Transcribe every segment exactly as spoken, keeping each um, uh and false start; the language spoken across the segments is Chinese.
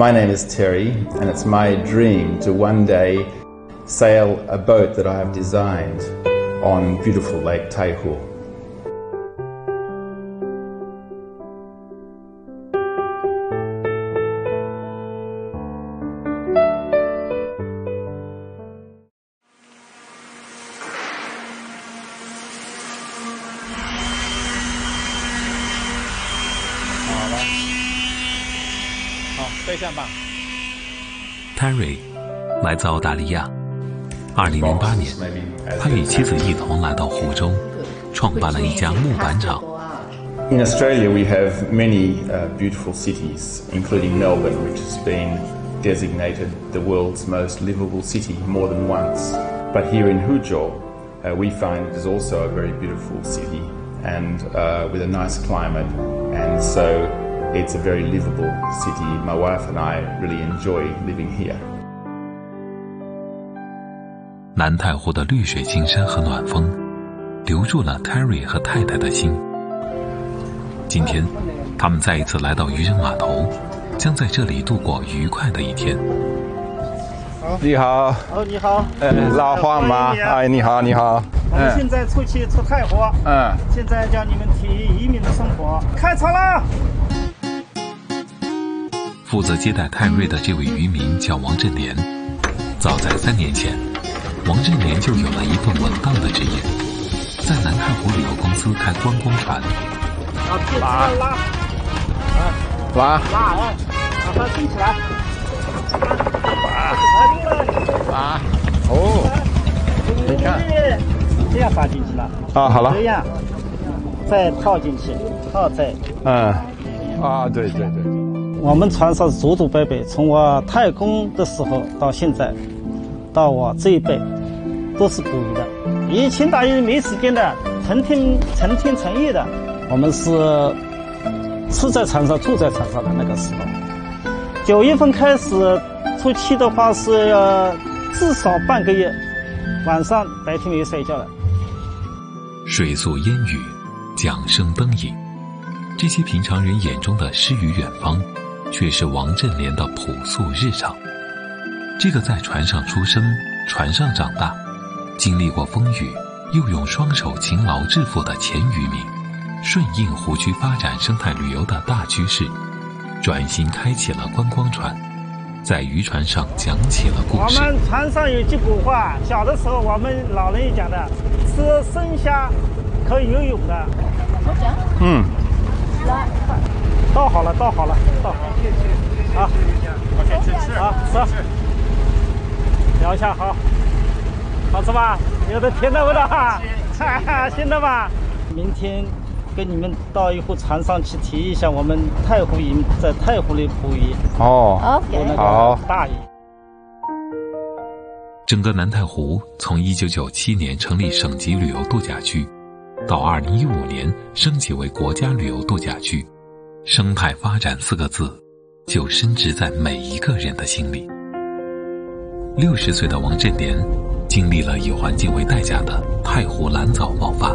My name is Terry, and it's my dream to one day sail a boat that I have designed on beautiful Lake Taihu. Terry 来自澳大利亚。二零零八年，他与妻子一同来到湖州，创办了一家木板厂。In Australia, we have many beautiful cities, including Melbourne, which has been designated the world's most livable city more than once. But here in Huzhou, we find it is also a very beautiful city and with a nice climate, and so. It's a very livable city. My wife and I really enjoy living here. 南太湖的绿水青山和暖风，留住了 Terry 和太太的心。今天，他们再一次来到渔人码头，将在这里度过愉快的一天。你好。哦，你好。哎，老黄吗？哎，你好，你好。 我们现在出去出太湖，嗯，现在教你们体验渔民的生活。开船啦！负责接待泰瑞的这位渔民叫王振莲。早在三年前，王振莲就有了一份稳当的职业，在南太湖旅游公司开观光船。拉拉拉拉！把它推起来。把把哦，你看。 这样发进去了啊，好了，这样再套进去，套再嗯，啊，对对对，我们船上祖祖辈辈，从我太公的时候到现在，到我这一辈，都是捕鱼的。以前打鱼没时间的，成天成天成夜的，我们是吃在船上，住在船上的那个时候。九月份开始出去的话是要至少半个月，晚上白天没有睡觉的。 水宿烟雨，桨声灯影，这些平常人眼中的诗与远方，却是王振莲的朴素日常。这个在船上出生、船上长大、经历过风雨，又用双手勤劳致富的前渔民，顺应湖区发展生态旅游的大趋势，转型开启了观光船，在渔船上讲起了故事。我们船上有句古话，小的时候我们老人也讲的。 是生虾可以游泳的，嗯，倒好了，倒好了，倒好了，啊，啊，走，聊一下，好，好吃吧？有的甜的味道，哈哈，鲜的吧？明天跟你们到一户船上去体验一下我们太湖营在太湖里捕鱼。哦，好，大鱼。 整个南太湖从一九九七年成立省级旅游度假区，到二零一五年升级为国家旅游度假区，生态发展四个字就深植在每一个人的心里。六十岁的王振莲经历了以环境为代价的太湖蓝藻爆发，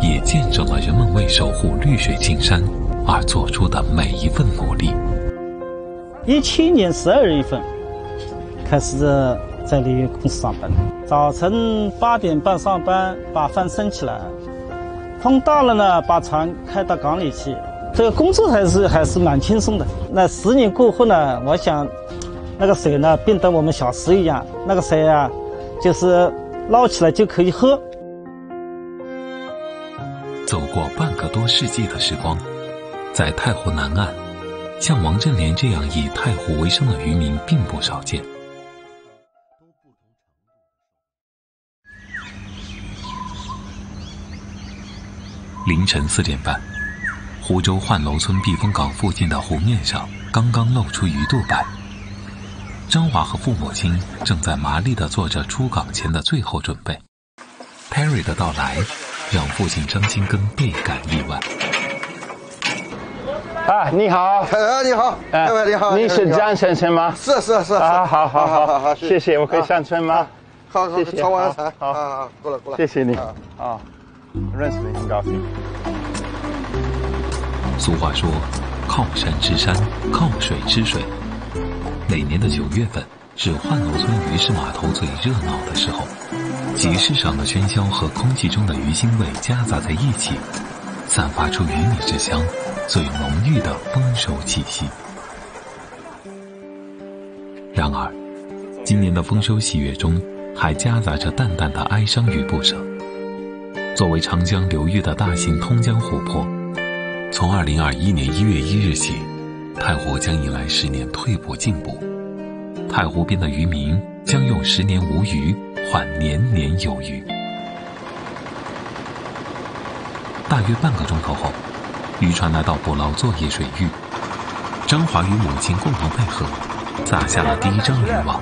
也见证了人们为守护绿水青山而做出的每一份努力。一七年十二月份开始。 在旅游公司上班，早晨八点半上班，把帆升起来，风大了呢，把船开到港里去。这个工作还是还是蛮轻松的。那十年过后呢，我想，那个水呢变得我们小时一样，那个水啊，就是捞起来就可以喝。走过半个多世纪的时光，在太湖南岸，像王振莲这样以太湖为生的渔民并不少见。 凌晨四点半，湖州浣楼村避风港附近的湖面上刚刚露出鱼肚白。张华和父母亲正在麻利地做着出港前的最后准备。Terry 的到来让父亲张新根倍感意外。啊，你好！啊，你好！哎，你好！你是张先生吗？是是是。啊，好好好好，谢谢。我可以上船吗？好，谢谢。好，好，过来过来。谢谢你。啊。 认识你很高兴。俗话说：“靠山吃山，靠水吃水。”每年的九月份是幻楼村鱼市码头最热闹的时候，集市上的喧嚣和空气中的鱼腥味夹杂在一起，散发出鱼米之乡最浓郁的丰收气息。然而，今年的丰收喜悦中还夹杂着淡淡的哀伤与不舍。作为长江流域的大型通江湖泊，从二零二一年一月一日起，太湖将迎来十年退步进步。太湖边的渔民将用十年无鱼换年年有余。大约半个钟头后，渔船来到捕捞作业水域，张华与母亲共同配合，撒下了第一张渔网。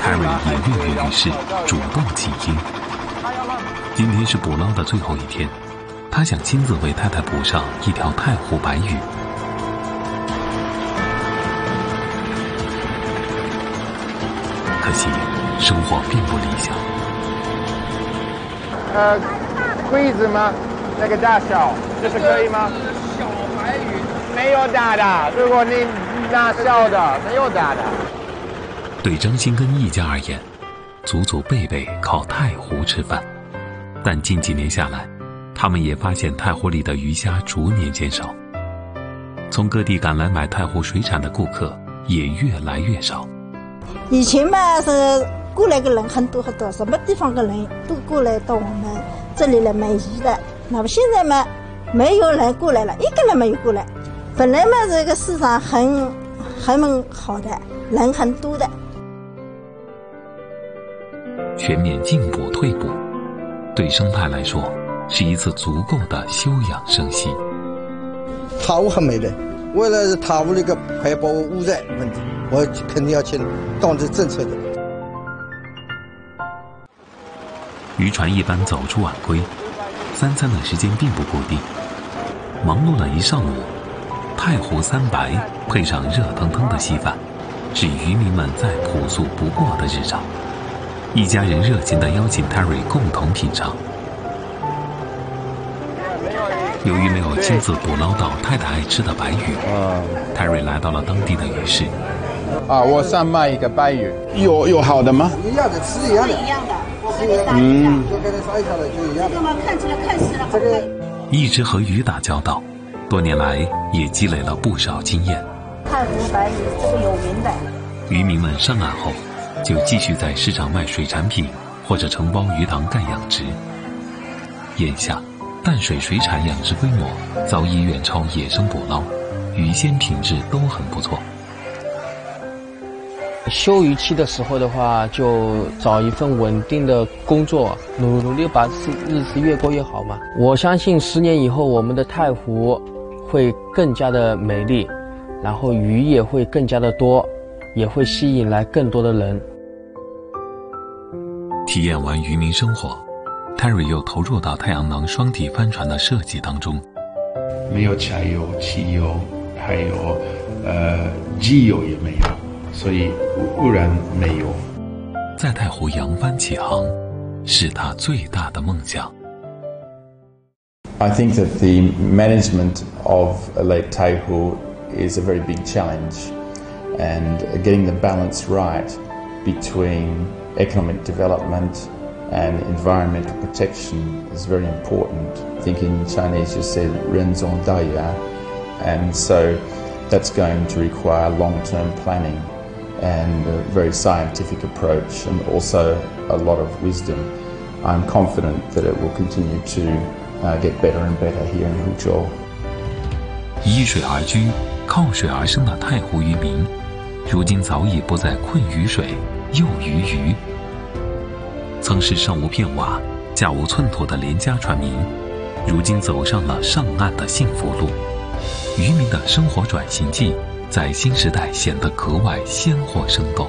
Terry 也跃跃欲试，主动起因。今天是捕捞的最后一天，他想亲自为太太捕上一条太湖白鱼。可惜，收获并不理想。呃，可以吗？那个大小，这是可以吗？小白鱼，没有大的。如果你拿小的，没有大的。对张新根一家而言，祖祖辈辈靠太湖吃饭，但近几年下来，他们也发现太湖里的鱼虾逐年减少，从各地赶来买太湖水产的顾客也越来越少。以前嘛是过来的人很多很多，什么地方的人都过来到我们这里来买鱼的。那么现在嘛，没有人过来了，一个人没有过来。本来嘛这个市场很很好的，人很多的。全面进补退补，对生态来说是一次足够的休养生息。太湖很美的，为了太湖那个环保污染问题，我肯定要去当成政策的。渔船一般早出晚归，三餐的时间并不固定。忙碌了一上午，太湖三白配上热腾腾的稀饭，是渔民们再朴素不过的日常。一家人热情地邀请 Terry 共同品尝。由于没有亲自捕捞到太太爱吃的白鱼， Terry 来到了当地的鱼市。啊，我上卖一个白鱼，有有好的吗？一样的，吃一样的，一样的，嗯，就跟他杀一条的就一样的。这个嘛，看起来看起来这个。一直和鱼打交道，多年来也积累了不少经验。太湖白鱼这个有名的。渔民们上岸后，就继续在市场卖水产品或者承包鱼塘干养殖。眼下，淡水水产养殖规模早已远超野生捕捞，鱼鲜品质都很不错。休渔期的时候的话，就找一份稳定的工作，努努力把日子越过越好嘛。我相信十年以后，我们的太湖会更加的美丽，然后鱼也会更加的多，也会吸引来更多的人。体验完渔民生活， Terry 又投入到太阳能双体帆船的设计当中。没有柴油、汽油，还有呃机油也没有。所以污染没有。在太湖扬帆起航，是他最大的梦想。I think that the management of Lake Taihu is a very big challenge, and getting the balance right between economic development and environmental protection is very important. I think in Chinese you say "renzong daya," and so that's going to require long-term planning and a very scientific approach, and also a lot of wisdom. I'm confident that it will continue to uh, get better and better here in Huzhou. 依水而居，靠水而生的太湖渔民，如今早已不再困于水，囿于鱼。曾是上无片瓦、下无寸土的廉价船民，如今走上了上岸的幸福路。渔民的生活转型记在新时代显得格外鲜活生动。